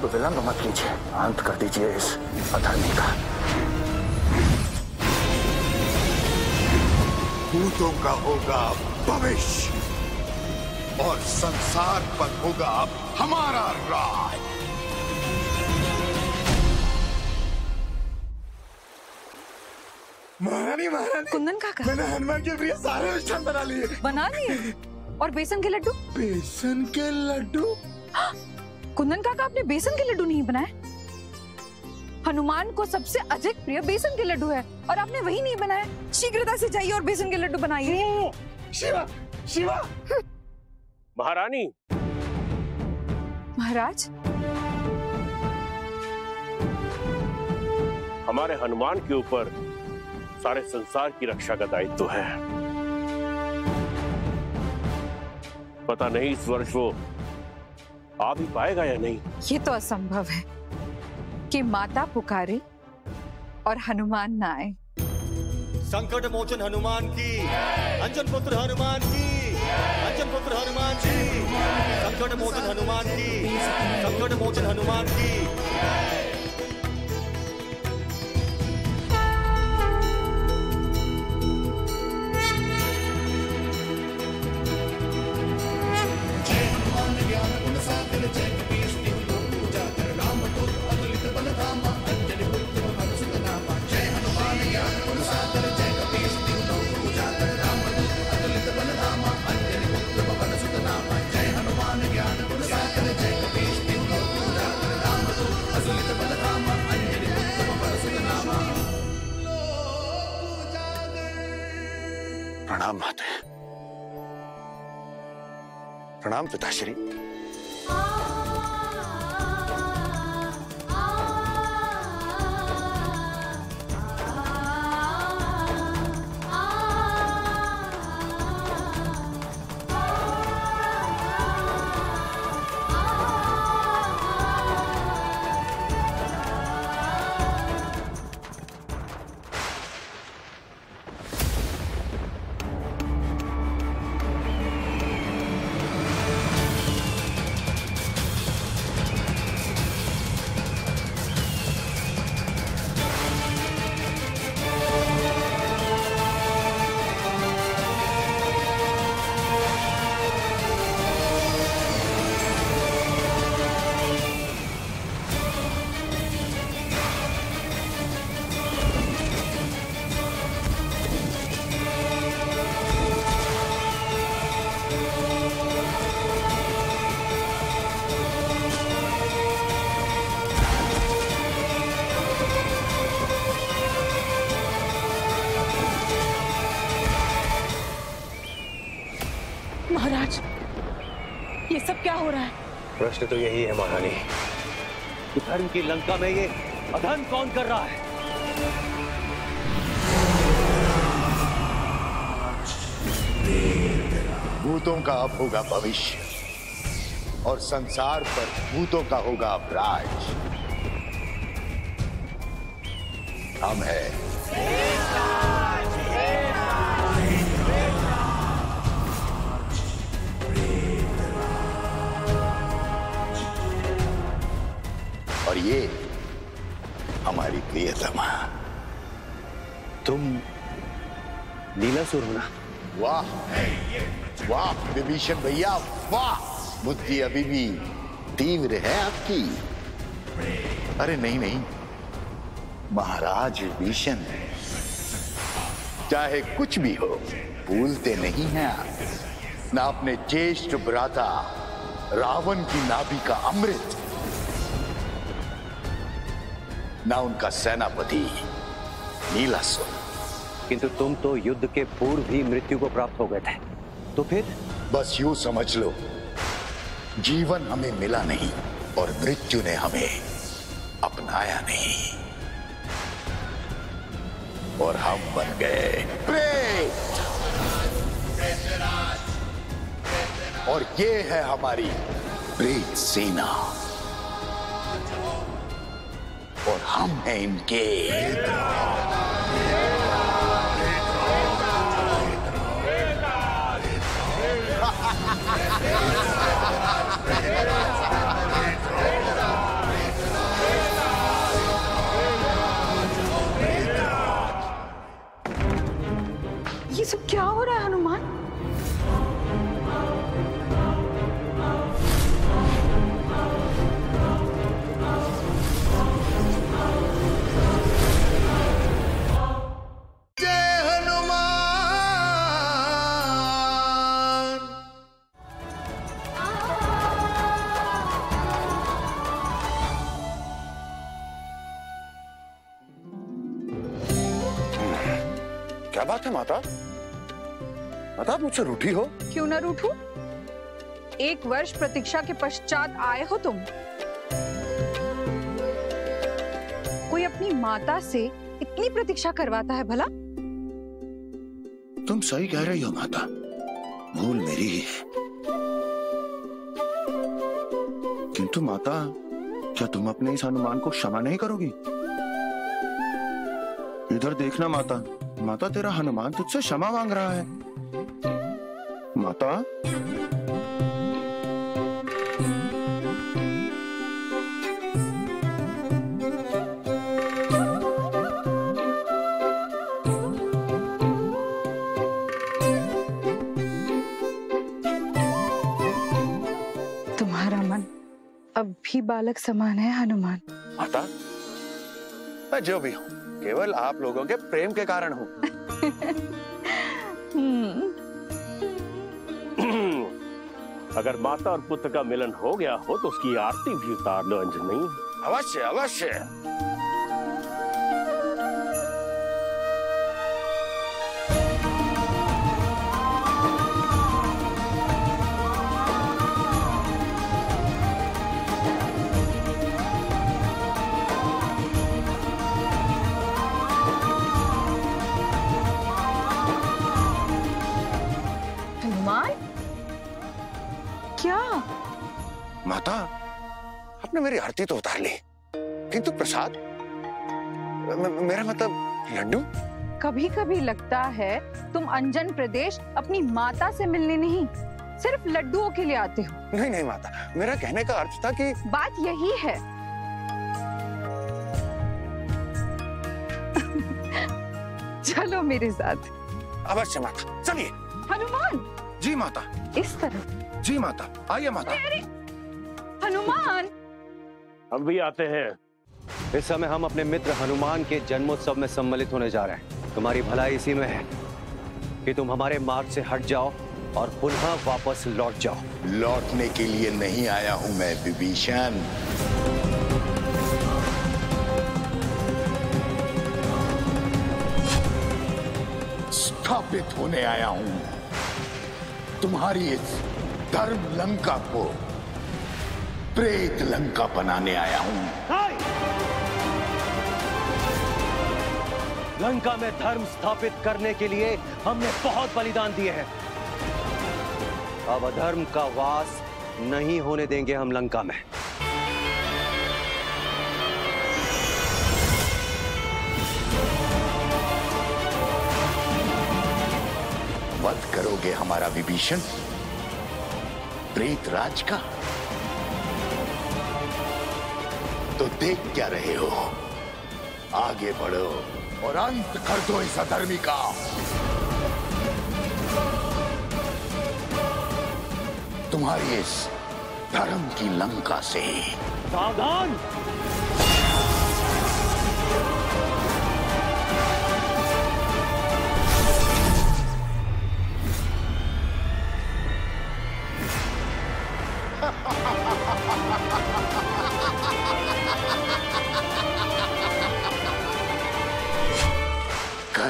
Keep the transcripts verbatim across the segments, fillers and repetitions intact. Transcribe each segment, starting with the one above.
अब विलंब मत कीजिए, अंत कर दीजिए इस अधर्मी का। भूतों का होगा भविष्य और संसार पर होगा हमारा राज। महारानी महारानी कुंदन काका, मैंने हनुमान के प्रिय सारे मिष्ठान बना लिए। बना लिए? और बेसन के लड्डू? बेसन के लड्डू? हाँ, कुंदन काका आपने बेसन के लड्डू नहीं बनाए? हनुमान को सबसे अधिक प्रिय बेसन के लड्डू है और आपने वही नहीं बनाए। शीघ्रता से जाइए और बेसन के लड्डू बनाइए। शिवा, शिवा। महारानी। महाराज, हमारे हनुमान के ऊपर सारे संसार की रक्षा का दायित्व तो है। पता नहीं इस वर्ष वो आ भी पाएगा या नहीं। ये तो असंभव है कि माता पुकारे और हनुमान ना आए। संकट मोचन हनुमान की, अंजन पुत्र हनुमान की, अंजन पुत्र हनुमान की, संकट मोचन हनुमान की, संकट मोचन हनुमान की। प्रणाम माता, प्रणाम पिताश्री। महाराज, ये सब क्या हो रहा है? प्रश्न तो यही है महारानी, धर्म की लंका में ये अधर्म कौन कर रहा है? भूतों का अब होगा भविष्य और संसार पर भूतों का होगा अब राज। हम है और ये हमारी प्रियतमा, तुम लीलासुर हो ना? वाह वाह विभीषण भैया, वाह बुद्धि अभी भी तीव्र है आपकी। अरे नहीं नहीं, महाराज विभीषण है, चाहे कुछ भी हो भूलते नहीं हैं आप ना। अपने ज्येष्ठ भ्राता रावण की नाभि का अमृत, ना उनका सेनापति नीलासुर। किंतु तुम तो युद्ध के पूर्व ही मृत्यु को प्राप्त हो गए थे, तो फिर? बस यूं समझ लो, जीवन हमें मिला नहीं और मृत्यु ने हमें अपनाया नहीं और हम बन गए प्रेत। और ये है हमारी प्रेत सेना और हम हैं इनके सब क्या हो रहा है हनुमान? क्या बात है माता? माता आप मुझसे रूठी हो? क्यों ना रूठू? एक वर्ष प्रतीक्षा के पश्चात आए हो तुम। कोई अपनी माता से इतनी प्रतीक्षा करवाता है भला? तुम सही कह रही हो माता, भूल मेरी ही है। किंतु माता, क्या तुम अपने इस हनुमान को क्षमा नहीं करोगी? इधर देखना माता, माता तेरा हनुमान तुझसे क्षमा मांग रहा है। माता तुम्हारा मन अब भी बालक समान है हनुमान। माता मैं जो भी हूँ केवल आप लोगों के प्रेम के कारण हूँ। अगर माता और पुत्र का मिलन हो गया हो तो उसकी आरती भी उतार लो अंजनी। अवश्य अवश्य। माता आपने मेरी आरती तो उतार ली, किंतु प्रसाद, मेरा मतलब लड्डू? कभी कभी लगता है तुम अंजन प्रदेश अपनी माता से मिलने नहीं सिर्फ लड्डुओं के लिए आते हो। नहीं नहीं माता, मेरा कहने का अर्थ था कि बात यही है। चलो मेरे साथ। अवश्य माता, चलिए। हनुमान जी माता, इस तरफ। जी माता, आइए माता। हनुमान हम भी आते हैं। इस समय हम अपने मित्र हनुमान के जन्मोत्सव में सम्मिलित होने जा रहे हैं। तुम्हारी भलाई इसी में है कि तुम हमारे मार्ग से हट जाओ और पुनः वापस लौट जाओ। लौटने के लिए नहीं आया हूं मैं विभीषण। स्थापित होने आया हूं तुम्हारी इस धर्म लंका को प्रेत लंका बनाने आया हूं। लंका में धर्म स्थापित करने के लिए हमने बहुत बलिदान दिए हैं। अब अधर्म का वास नहीं होने देंगे हम लंका में। वध करोगे हमारा विभीषण प्रेत राज का? तो देख क्या रहे हो, आगे बढ़ो और अंत कर दो इस अधर्मी का। तुम्हारी इस धर्म की लंका से सावधान।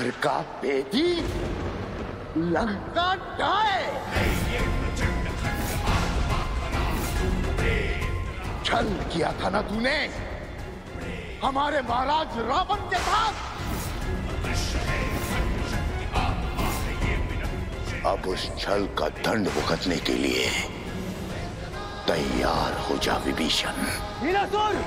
घर का बेटी लंका ढाए, छल किया था ना तूने हमारे महाराज रावण के साथ। अब उस छल का दंड भुगतने के लिए तैयार हो जा विभीषण। मीरासुर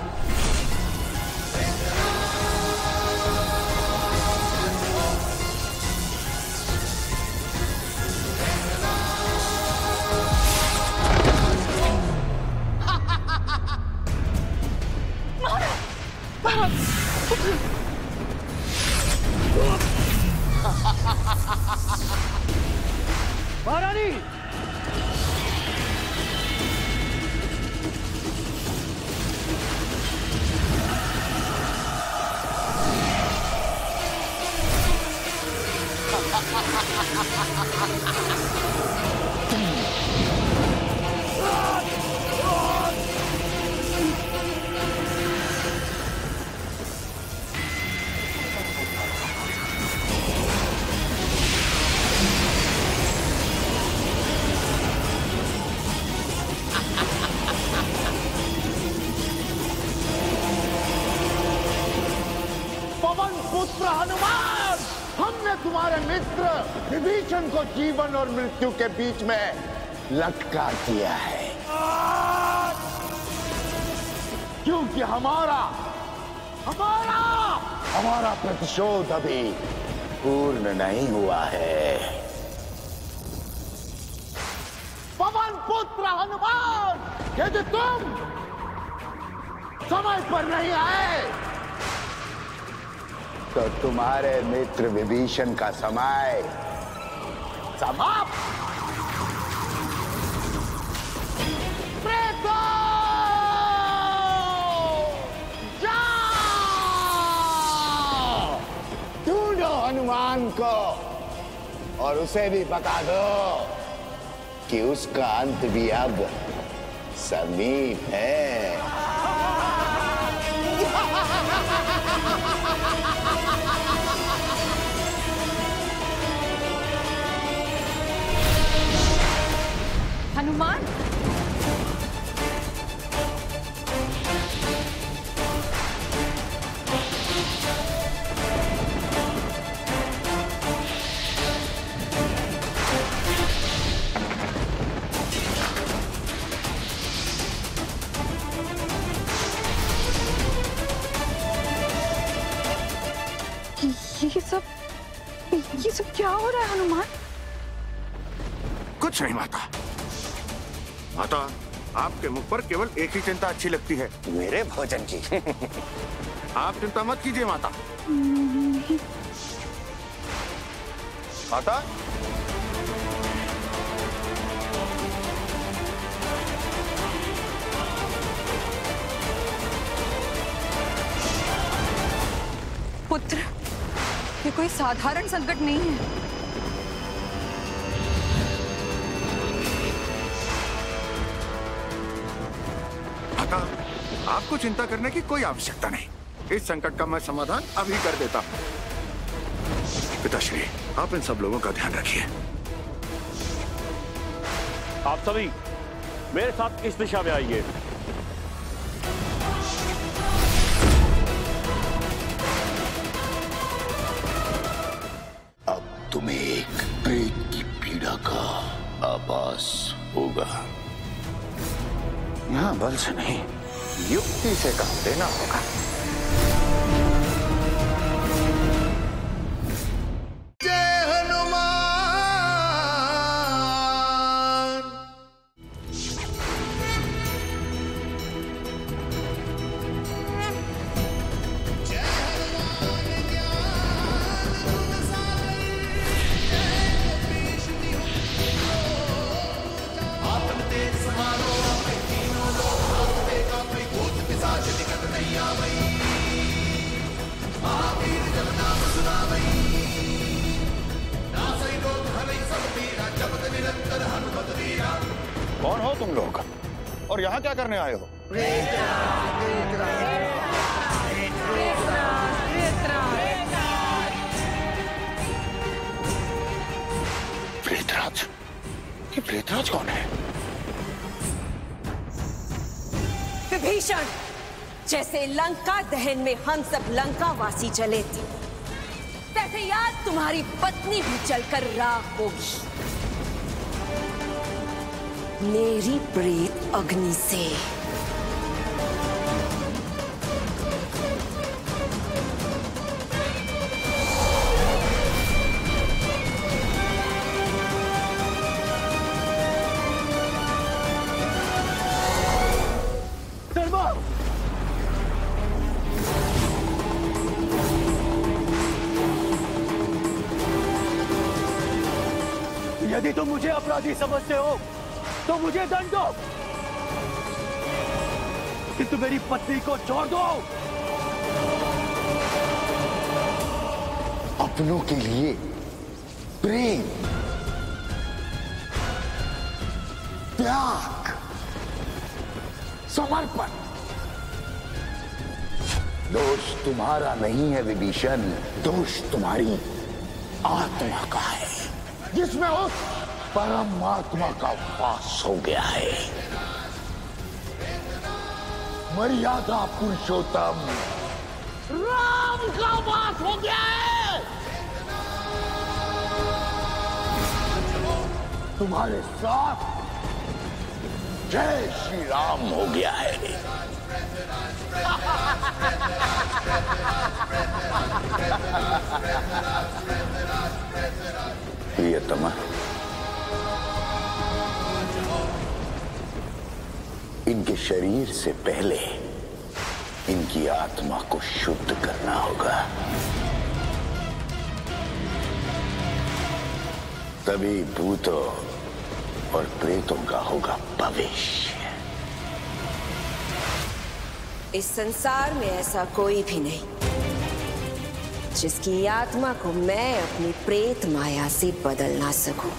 महारानी हनुमान, हमने तुम्हारे मित्र विभीषण को जीवन और मृत्यु के बीच में लटका दिया है, क्योंकि हमारा हमारा हमारा प्रतिशोध अभी पूर्ण नहीं हुआ है। पवन पुत्र हनुमान, यदि तुम समय पर नहीं आए तो तुम्हारे मित्र विभीषण का समय समाप्त। प्रेतो जाओ, ढूंढो हनुमान को और उसे भी बता दो कि उसका अंत भी अब समीप है। हनुमान, ये सब ये सब क्या हो रहा है हनुमान? कुछ नहीं माता। माता, आपके मुख पर केवल एक ही चिंता अच्छी लगती है, मेरे भोजन की। आप चिंता मत कीजिए माता। माता, पुत्र, ये कोई साधारण संकट नहीं है। आपको चिंता करने की कोई आवश्यकता नहीं, इस संकट का मैं समाधान अभी कर देता हूं। पिताश्री, आप इन सब लोगों का ध्यान रखिए। आप सभी मेरे साथ इस दिशा में आइए। अब तुम्हें एक प्रेत की पीड़ा का आभास होगा। यहां बल से नहीं, युक्ति से काम लेना होगा। जय हनुमान। कौन हो तुम लोग और यहाँ क्या करने आए हो? प्रेतराज? ये प्रेतराज कौन है? विभीषण, जैसे लंका दहन में हम सब लंका वासी चले थे, तैसे याद तुम्हारी पत्नी भी चलकर राख होगी मेरी प्रेत अग्नि से। सर्वा! यदि तुम मुझे अपराधी समझते हो तो मुझे दंड दो, किंतु मेरी पत्नी को छोड़ दो। अपनों के लिए प्रेम, त्याग, समर्पण। दोष तुम्हारा नहीं है विभीषण, दोष तुम्हारी आत्मा का है, जिसमें उस परमात्मा का वास हो गया है। मर्यादा पुरुषोत्तम राम का वास हो गया है। तुम्हारे साथ जय श्री राम हो गया है। तमा इनके शरीर से पहले इनकी आत्मा को शुद्ध करना होगा, तभी भूतों और प्रेतों का होगा भविष्य। इस संसार में ऐसा कोई भी नहीं जिसकी आत्मा को मैं अपनी प्रेत माया से बदल ना सकूं।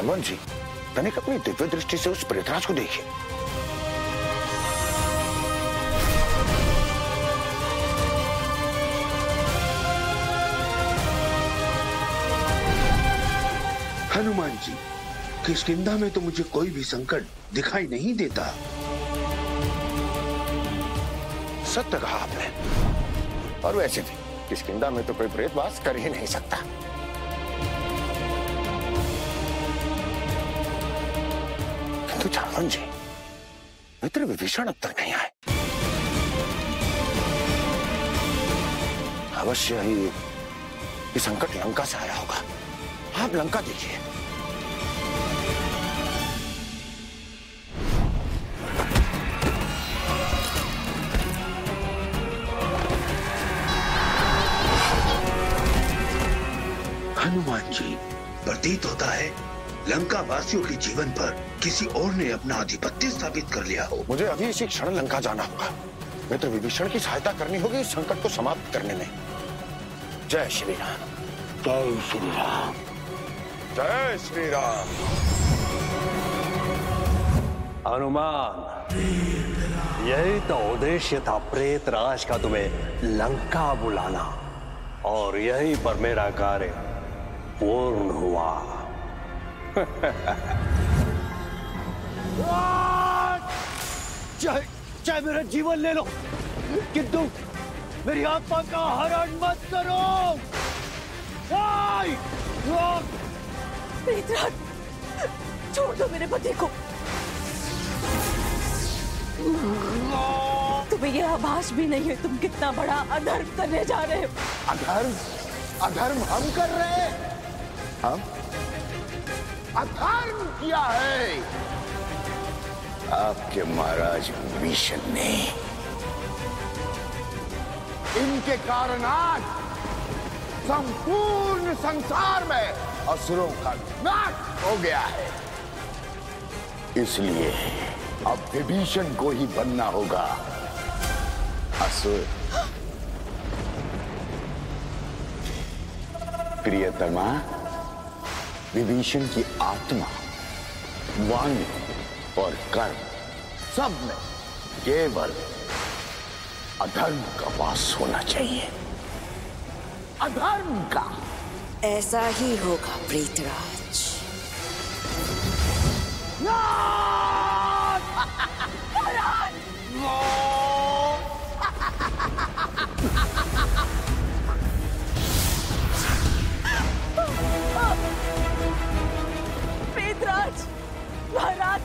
सामन जी, तनिक अपनी दिव्य दृष्टि से उस प्रेतराज को देखिए। हनुमान जी, किष्किंधा में तो मुझे कोई भी संकट दिखाई नहीं देता। सत्य कहा आपने, और वैसे भी किष्किंधा में तो कोई प्रेत वास कर ही नहीं सकता। तो जामन जी, मित्र विभीषण अब तक नहीं आए। अवश्य ही ये संकट लंका से आया होगा। आप लंका देखिए। हनुमान जी, प्रतीत होता है लंका वासियों के जीवन पर किसी और ने अपना आधिपत्य स्थापित कर लिया हो। मुझे अभी इसी क्षण लंका जाना होगा। मित्र विभीषण की सहायता करनी होगी इस संकट को समाप्त करने में। जय श्री राम। जय श्री राम। जय श्री राम। हनुमान, यही तो उद्देश्य था प्रेत राज का, तुम्हें लंका बुलाना, और यही पर मेरा कार्य पूर्ण हुआ। चाहे चाहे मेरा जीवन ले लो, किंतु मेरी आत्मा का हरण मत करो। छोड़ दो मेरे पति को। तुम्हें यह आभास भी नहीं है तुम कितना बड़ा अधर्म करने जा रहे हो। अधर्म अधर्म हम कर रहे हैं। हम अधर्म किया है आपके महाराज विभीषण ने। इनके कारण आज संपूर्ण संसार में असुरों का नाश हो गया है। इसलिए अब विभीषण को ही बनना होगा असुर। प्रियतमा, विभीषण की आत्मा, वाणी और कर्म सब में केवल अधर्म का वास होना चाहिए। अधर्म का। ऐसा ही होगा प्रीतराज।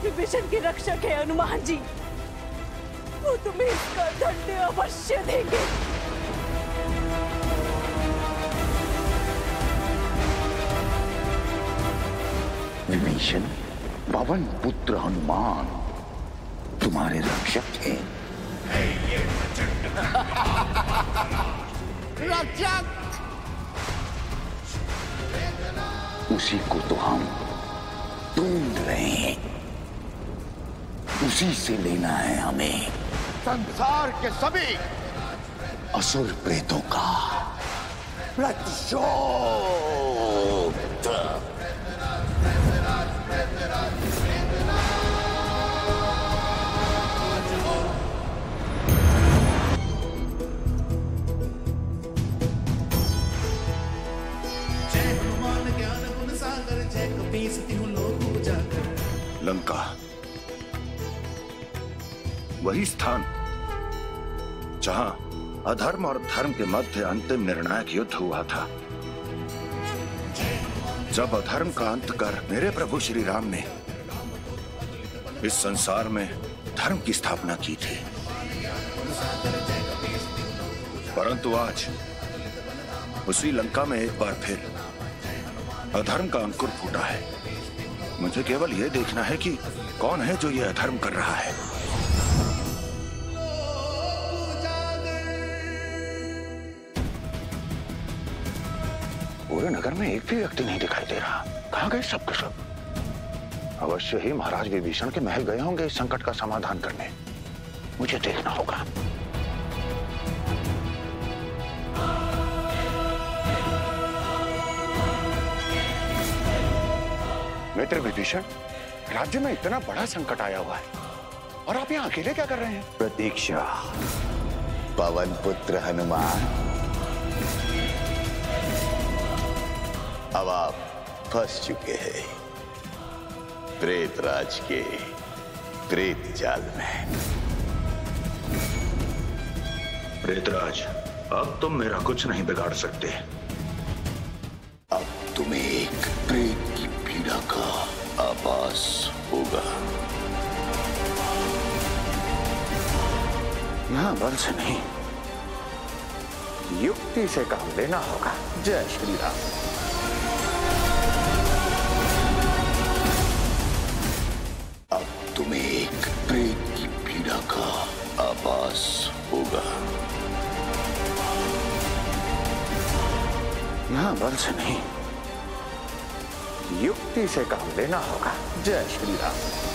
के मिशन के रक्षक है हनुमान जी, वो तुम्हें इसका दंड अवश्य देंगे। विभीषण पवन पुत्र हनुमान तुम्हारे रक्षक हैं। रक्षक उसी को तो हम ढूंढ रहे हैं, उसी से लेना है हमें संसार के सभी असुर प्रेतों का प्रतिशोध। लंका वही स्थान जहां अधर्म और धर्म के मध्य अंतिम निर्णायक युद्ध हुआ था, जब अधर्म का अंत कर मेरे प्रभु श्री राम ने इस संसार में धर्म की स्थापना की थी। परंतु आज उसी लंका में एक बार फिर अधर्म का अंकुर फूटा है। मुझे केवल यह देखना है कि कौन है जो यह अधर्म कर रहा है। पूरे नगर में एक भी व्यक्ति नहीं दिखाई दे रहा। कहां गए सब के सब? अवश्य ही महाराज विभीषण के महल गए होंगे इस संकट का समाधान करने। मुझे देखना होगा। मित्र विभीषण, राज्य में इतना बड़ा संकट आया हुआ है और आप यहाँ अकेले क्या कर रहे हैं? प्रतीक्षा, पवन पुत्र हनुमान अब आप फंस चुके हैं प्रेत राज के प्रेत जाल में। प्रेतराज, अब तुम मेरा कुछ नहीं बिगाड़ सकते। अब तुम्हें एक प्रेत का आभास होगा। यहां बल से नहीं, युक्ति से काम लेना होगा। जय श्री राम। अब तुम्हें एक प्रेत की पीड़ा का आभास होगा। यहां बल से नहीं, युक्ति से काम लेना होगा। जय श्री राम।